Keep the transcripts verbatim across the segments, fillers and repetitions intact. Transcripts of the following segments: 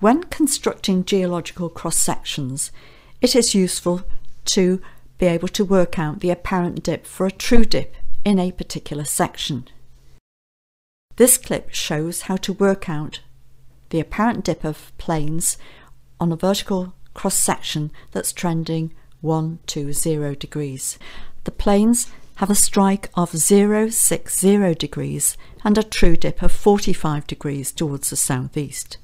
When constructing geological cross-sections, it is useful to be able to work out the apparent dip for a true dip in a particular section. This clip shows how to work out the apparent dip of planes on a vertical cross-section that's trending one two zero degrees. The planes have a strike of zero six zero degrees and a true dip of forty-five degrees towards the southeast.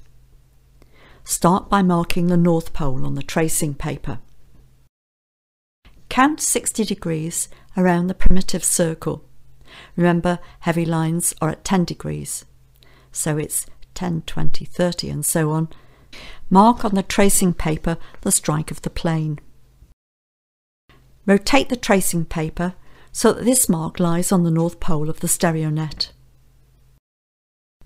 Start by marking the north pole on the tracing paper. Count sixty degrees around the primitive circle. Remember, heavy lines are at ten degrees, so it's ten, twenty, thirty and so on. Mark on the tracing paper the strike of the plane. Rotate the tracing paper so that this mark lies on the north pole of the stereonet.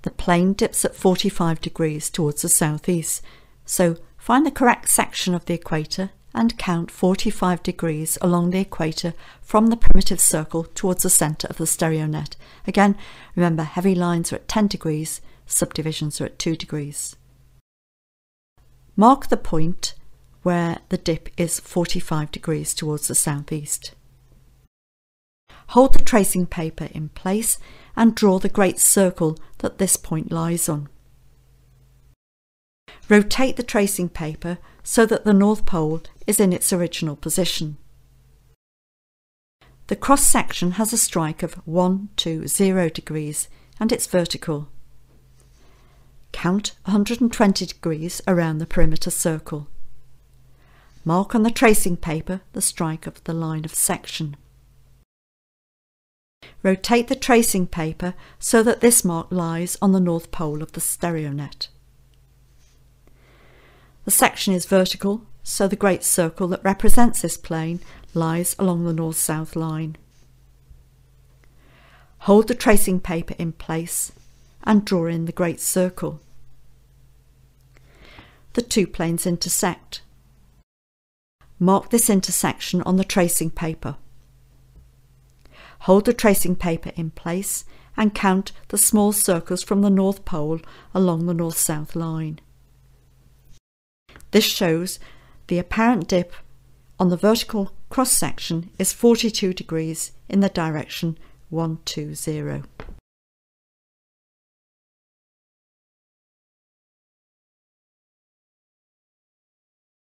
The plane dips at forty-five degrees towards the southeast, so find the correct section of the equator and count forty-five degrees along the equator from the primitive circle towards the centre of the stereonet. Again, remember, heavy lines are at ten degrees, subdivisions are at two degrees. Mark the point where the dip is forty-five degrees towards the southeast. Hold the tracing paper in place and draw the great circle that this point lies on. Rotate the tracing paper so that the north pole is in its original position. The cross section has a strike of one two zero degrees and it's vertical. Count one hundred twenty degrees around the perimeter circle. Mark on the tracing paper the strike of the line of section. Rotate the tracing paper so that this mark lies on the north pole of the stereonet. The section is vertical, so the great circle that represents this plane lies along the north-south line. Hold the tracing paper in place and draw in the great circle. The two planes intersect. Mark this intersection on the tracing paper. Hold the tracing paper in place and count the small circles from the north pole along the north-south line. This shows the apparent dip on the vertical cross-section is forty-two degrees in the direction one two zero.